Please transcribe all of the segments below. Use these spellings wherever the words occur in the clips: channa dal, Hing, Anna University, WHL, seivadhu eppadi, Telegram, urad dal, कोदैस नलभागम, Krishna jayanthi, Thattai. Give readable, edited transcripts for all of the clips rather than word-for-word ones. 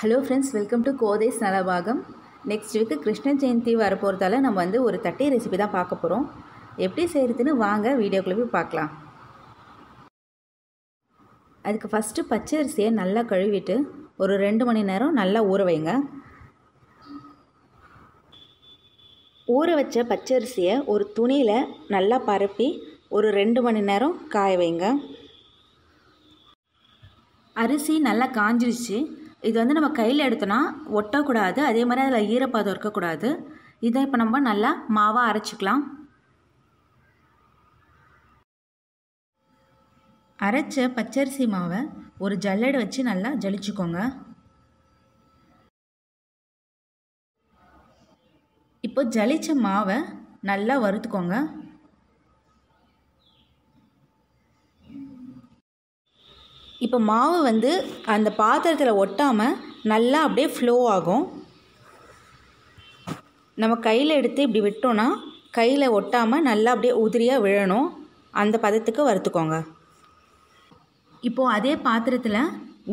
Hello friends welcome to कोदैस नलभागम next week Krishna Jayanti वरपोरताल நம்ம வந்து ஒரு தட்டை ரெசிபி தான் பார்க்க போறோம் எப்படி செய்யறதுன்னு வாங்க வீடியோக்குள்ள போய் பார்க்கலாம் அதுக்கு ஃபர்ஸ்ட் பச்சை அரிசியை நல்லா கழுவிட்டு ஒரு 2 மணி நேரம் நல்லா ஊற வைங்க ஊற வச்ச பச்சை அரிசியை ஒரு துணியில நல்லா பரப்பி ஒரு 2 மணி நேரம் காய வைங்க அரிசி நல்லா காஞ்சிருச்சு இது வந்து நம்ம கையில எடுத்தனா ஒட்ட கூடாது அதே மாதிரி அதுல ஈரப்பதம் இருக்க கூடாது இத இப்ப நம்ம நல்லா மாவா அரைச்சுக்கலாம் அரைச்ச பச்சரிசி மாவை ஒரு ஜல்லடை வச்சு நல்லா ஜலிச்சுக்கோங்க இப்போ ஜலிச்ச மாவை நல்லா வறுத்துக்கோங்க இப்போ மாவு வந்து அந்த பாத்திரத்துல ஒட்டாம நல்லா அப்படியே ஃப்ளோ ஆகும் நம்ம கையில எடுத்து இப்படி விட்டோம்னா கையில ஒட்டாம நல்லா அப்படியே உதிரியா விழணும் அந்த பதத்துக்கு வறுத்துக்கோங்க இப்போ அதே பாத்திரத்துல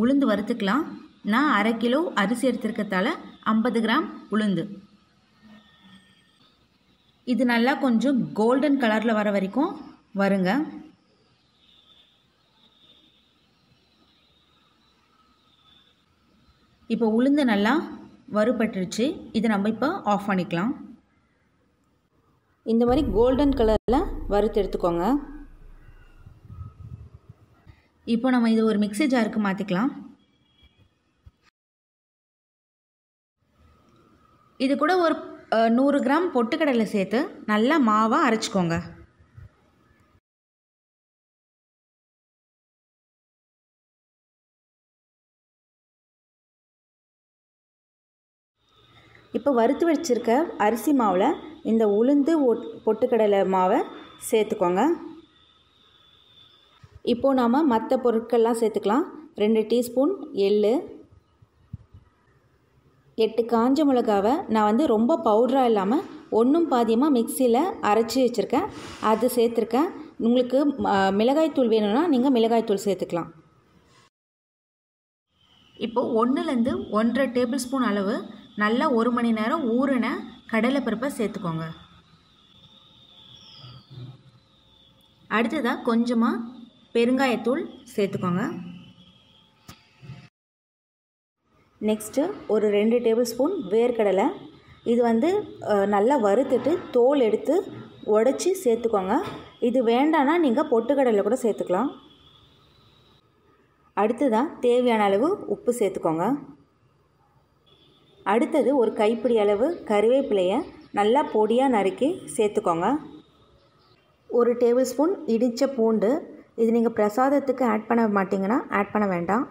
உளுந்து வறுத்துக்கலாம் நான் 1/2 கிலோ அரிசி எடுத்துக்கறதால 50 கிராம் உளுந்து இது நல்லா கொஞ்சம் கோல்டன் கலர்ல வர வரைக்கும் வருங்க இப்போ உளுந்து நல்லா வறுபட்டுருச்சு இது நம்ம இப்போ ஆஃப் பண்ணிக்கலாம் இந்த மாதிரி கோல்டன் கலர்ல வறுத்து எடுத்துக்கோங்க இப்போ நம்ம இது ஒரு மிக்ஸி ஜாருக்கு மாத்திக்கலாம் இது கூட ஒரு 100 கிராம் பொட்டுக்கடலை சேர்த்து நல்லா மாவா அரைச்சுக்கோங்க இப்போ வறுத்து வச்சிருக்க அரிசி மாவுல இந்த உளுந்து பொட்டுக்கடலை மாவை சேர்த்துக்கோங்க இப்போ நாம மற்ற பொருட்கள்லாம் சேர்த்துக்கலாம் 2 டீஸ்பூன் எள்ளு 8 காஞ்ச மிளகாவை நான் வந்து ரொம்ப பவுடரா இல்லாம ஒண்ணும் பாதியமா மிக்ஸில அரைச்சி வச்சிருக்கேன் அது சேர்த்துர்க்கேன் உங்களுக்கு மிளகாய் தூள் வேணும்னா நீங்க மிளகாய் தூள் சேர்த்துக்கலாம் இப்போ 1ல இருந்து 1.5 டேபிள்ஸ்பூன் அளவு நல்லா 1 மணி நேரம் ஊறுன கடலை பருப்பை சேர்த்துக்கோங்க அடுத்ததா கொஞ்சமா பெருங்காயத்தூள் சேர்த்துக்கோங்க நெக்ஸ்ட் ஒரு 2 டேபிள்ஸ்பூன் வேர்க்கடலை இது வந்து நல்லா வறுத்துட்டு தோல் எடுத்து உடைச்சி சேர்த்துக்கோங்க இது வேண்டானா நீங்க பொட்டுக்கடலை கூட சேர்த்துக்கலாம் அடுத்ததா தேவையான அளவு உப்பு சேர்த்துக்கோங்க அடுத்தது ஒரு கைப்பிடி அளவு கறிவேப்பிலையை நல்லா பொடியா நறுக்கி சேர்த்துக்கோங்க ஒரு டேபிள் ஸ்பூன் இடிச்ச பூண்டு இது நீங்க பிரசாதத்துக்கு ஆட் பண்ண மாட்டீங்கனா ஆட் பண்ண வேண்டாம்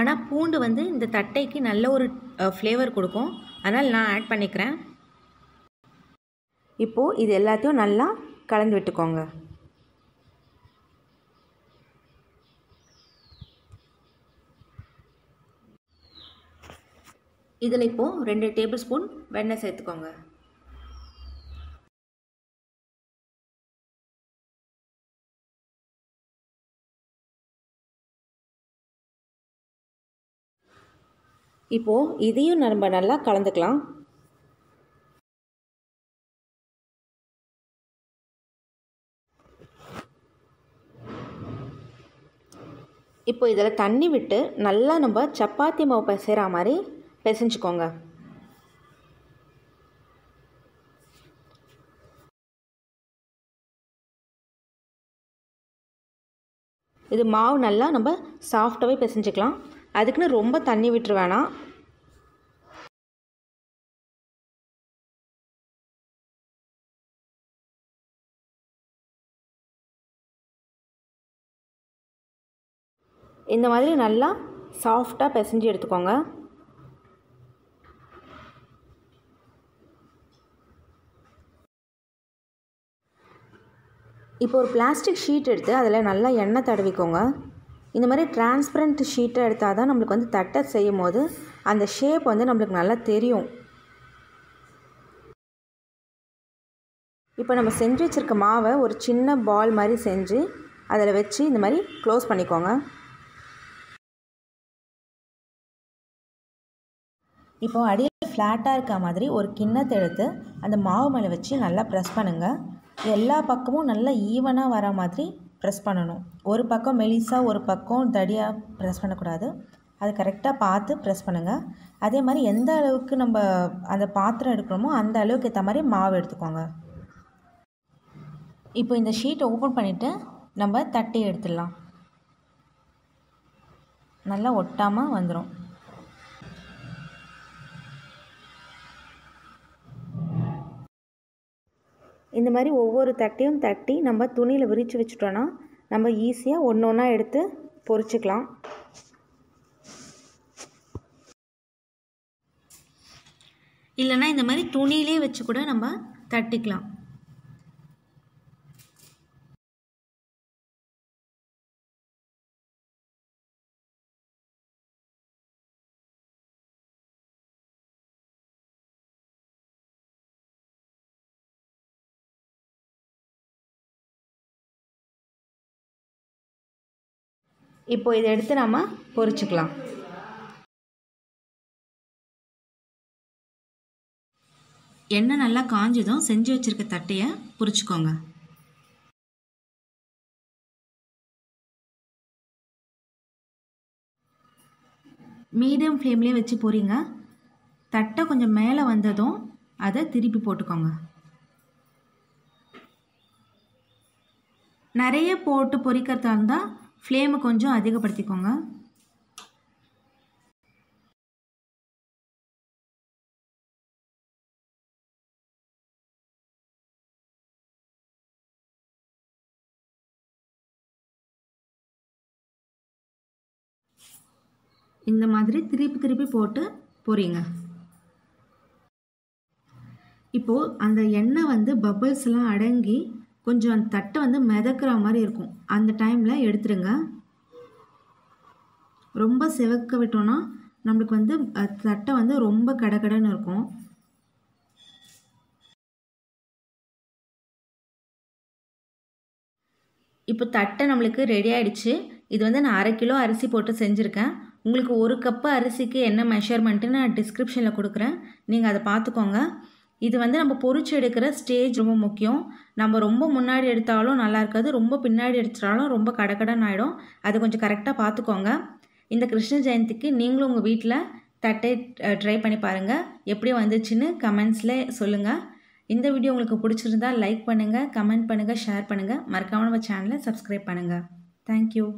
ஆனா பூண்டு வந்து இந்த தட்டைக்கு நல்ல ஒரு ஃப்ளேவர் கொடுக்கும் அதனால நான் ஆட் பண்ணிக்கிறேன் இப்போ இது எல்லாத்தையும் நல்லா கலந்து விட்டுக்கோங்க இதில் இப்போ 2 டேபிள் ஸ்பூன் வெண்ணெய் சேர்த்துக்கோங்க இப்போ இதையும் நம்ம நல்லா கலந்துக்கலாம் இப்போ இதில் தண்ணி விட்டு நல்லா நம்ம சப்பாத்தி மாவு பிசைற மாதிரி பேசிஞ்சுக்கோங்க இது மாவு நல்லா நம்ம சாஃப்டாவே பேசிஞ்சிக்கலாம் அதுக்குன்னு ரொம்ப தண்ணி விட்டு வேணாம் இந்த மாதிரி நல்லா சாஃப்டா பேசிஞ்சி எடுத்துக்கோங்க இப்போ ஒரு பிளாஸ்டிக் ஷீட் எடுத்து அதுல நல்லா எண்ணெய் தடவிக்கோங்க இந்த மாதிரி ட்ரான்ஸ்பரண்ட் ஷீட் எடுத்தா தான் நமக்கு வந்து தட்டை செய்யும்போது அந்த ஷேப் வந்து நமக்கு நல்லா தெரியும் இப்போ நம்ம செஞ்சு வச்சிருக்க மாவை ஒரு சின்ன பால் மாதிரி செஞ்சு அதல வெச்சு இந்த மாதிரி க்ளோஸ் பண்ணிக்கோங்க இப்போ அடியில் ஃப்ளாட்டாக இருக்க மாதிரி ஒரு கிண்ணத்தை எடுத்து அந்த மாவு மேலே வச்சு நல்லா ப்ரெஸ் பண்ணுங்கள். எல்லா பக்கமும் நல்லா ஈவனாக வர மாதிரி ப்ரெஸ் பண்ணணும். ஒரு பக்கம் மெலிசாக ஒரு பக்கம் தடியாக ப்ரெஸ் பண்ணக்கூடாது. அது கரெக்டாக பார்த்து ப்ரெஸ் பண்ணுங்கள். அதே மாதிரி எந்த அளவுக்கு நம்ம அந்த பாத்திரம் எடுக்கணுமோ அந்த அளவுக்கு ஏற்ற மாதிரி மாவு எடுத்துக்கோங்க. இப்போ இந்த ஷீட்டை ஓப்பன் பண்ணிவிட்டு நம்ம தட்டி எடுத்துடலாம். நல்லா ஒட்டாமல் வந்துடும். இந்த மாதிரி ஒவ்வொரு தட்டையும் தட்டி நம்ம துணியில் விரித்து வச்சுட்டோன்னா நம்ம ஈஸியாக ஒன்று ஒன்றா எடுத்து பொரிச்சுக்கலாம். இல்லைன்னா இந்த மாதிரி துணியிலே வச்சு கூட நம்ம தட்டிக்கலாம். இப்போ இதை எடுத்து நாம் பொரிச்சுக்கலாம். எண்ணெய் நல்லா காஞ்சதும் செஞ்சு வச்சுருக்க தட்டையை பொரிச்சுக்கோங்க. மீடியம் ஃப்ளேம்லேயே வச்சு பொரிங்க. தட்டை கொஞ்சம் மேலே வந்ததும் அதை திருப்பி போட்டுக்கோங்க. நிறைய போட்டு பொரிக்கிறதா இருந்தால் ஃப்ளேமை கொஞ்சம் அதிகப்படுத்திக்கோங்க. இந்த மாதிரி திருப்பி திருப்பி போட்டு பொரிங்க. இப்போது அந்த எண்ணெய் வந்து பபிள்ஸ்லாம் அடங்கி கொஞ்சம் அந்த தட்டை வந்து மிதக்கிற மாதிரி இருக்கும். அந்த டைமில் எடுத்துடுங்க. ரொம்ப செவக்க விட்டோன்னா நம்மளுக்கு வந்து தட்டை வந்து ரொம்ப கடகடன்னு இருக்கும். இப்போ தட்டை நம்மளுக்கு ரெடி ஆகிடுச்சு. இது வந்து நான் 1/2 கிலோ அரிசி போட்டு செஞ்சுருக்கேன். உங்களுக்கு 1 கப்பு அரிசிக்கு என்ன மெஷர்மெண்ட்டு நான் டிஸ்கிரிப்ஷனில் கொடுக்குறேன், நீங்கள் அதை பார்த்துக்கோங்க. இது வந்து நம்ம பொரிச்சு எடுக்கிற ஸ்டேஜ் ரொம்ப முக்கியம். நம்ம ரொம்ப முன்னாடி எடுத்தாலும் நல்லா இருக்காது, ரொம்ப பின்னாடி எடுத்தாலும் ரொம்ப கடகடன் ஆகிடும். அது கொஞ்சம் கரெக்டாக பார்த்துக்கோங்க. இந்த கிருஷ்ண ஜெயந்திக்கு நீங்களும் உங்கள் வீட்டில் தட்டை ட்ரை பண்ணி பாருங்கள். எப்படி வந்துச்சுன்னு கமெண்ட்ஸில் சொல்லுங்கள். இந்த வீடியோ உங்களுக்கு பிடிச்சிருந்தால் லைக் பண்ணுங்கள், கமெண்ட் பண்ணுங்கள், ஷேர் பண்ணுங்கள். மறக்காமல் நம்ம சேனலை சப்ஸ்கிரைப் பண்ணுங்கள். தேங்க்யூ.